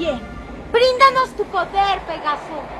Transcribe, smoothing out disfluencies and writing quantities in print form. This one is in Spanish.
pie. Bríndanos tu poder, Pegaso.